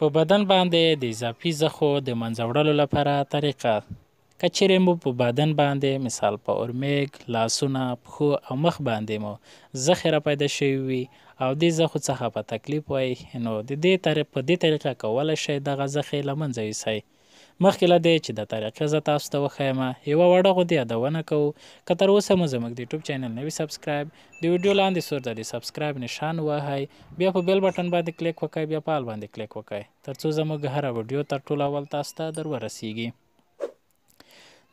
په بدن باندې د اضافي زخو د منځه وړلو لپاره طریقه. که چیرې مو په بدن باندې مثال په اورمیږ، لاسونه، پښو او مخ باندې مو زخیره پیدا شوي وي او دې زخو څخه په تکلیف وای، نو په دې طریقه کولی شئ دغه زخې له منځه یوسئ. مخکې له دې چې د طریقې زه تاسو ته وښیم، یوه وړه غوندې یادونه کوو که تر اوسه مو زموږ د یوټیوب چینل نوي سبسکرایب، د ویډیو لاندې سور ته د سبسکرایب نشان ووهئ، بیا په بیل بټن باندې کلیک وکئ، بیا په آل باندې کلیک وکئ، تر څو زموږ هره ویډیو تر ټولو اول تاسو ته در ورسیږي.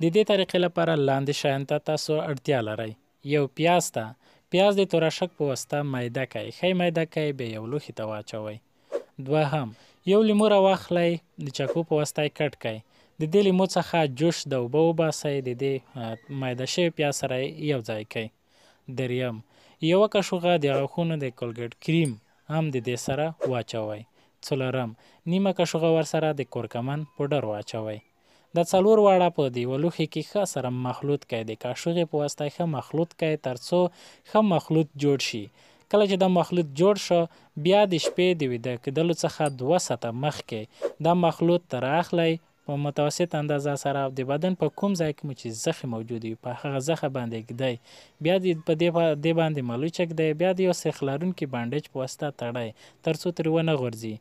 د دې طریقې لپاره لاندې شیانو ته تاسو اړتیا لرئ. یو پیاز ته، پیاز د تورشک په واسطه میده کئ، ښه میده کئ، بیا یو لوښي ته واچوئ. دوهم، یو لیمو راواخلئ، د چاقو په واسطه یې کټ کئ، د دې لیمو څخه جوش د اوبه وباسئ، د دې میده شوي پیاز سره یو ځای کئ. دریم، یوه کشوغه د غاښونو د کولګیټ کریم هم د دې سره واچوئ. څلورم، نیمه کشوغه ورسره د کورکمن پوډر واچوئ. د څلور واړه په د یوه لوښي کې ښه سره مخلوط کئ، د کاشوغې په واسطه ښه مخلوط کئ تر څو ښه مخلوط جوړ شي. کله چې دا مخلوط جوړ شو، بیا د شپې د ویده کېدلو څخه 2 ساعته مخکې دا مخلوط تر اخلی په متوسط اندازه سره د بدن په کوم ځای کې مو چې زخې موجود وي په هغه زخه باندې ږدئ، بیا دې باندې ملوچ ږدئ، بیا د یو سیخ لرونکي بانډیج په واسطه تړئ تر څو ترې ونه غورځي.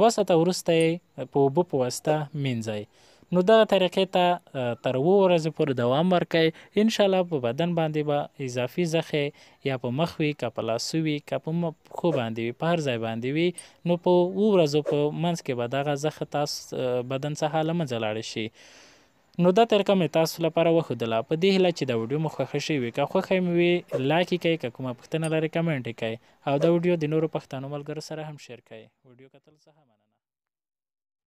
2 ساعته وروسته یې په اوبو په واسطه مینځئ. نو دغه طریقې ته تر 2 ورځې پورې دوام ورکړئ. انشاءالله په بدن باندې به اضافي زخې یا په مخ وي، که په لاسو وي، که په پښو باندې وي، په هر ځای باندې وي، نو په 2 ورځو په منځ کې به دغه زخه تاسو بدن څخه له منځه لاړې شي. نو دا طریقه مې تاسو لپاره وښودله، په دې هیله چې دا ویډیو مو خوښه شوي وي. که خوښه مې وي لایک یې کړئ، که کومه پوښتنه لرئ کمنټ یې کړئ او دا ویډیو د نورو پښتنو ملګرو سره هم شیر کړئ. ویډیو کتل څخه مننه.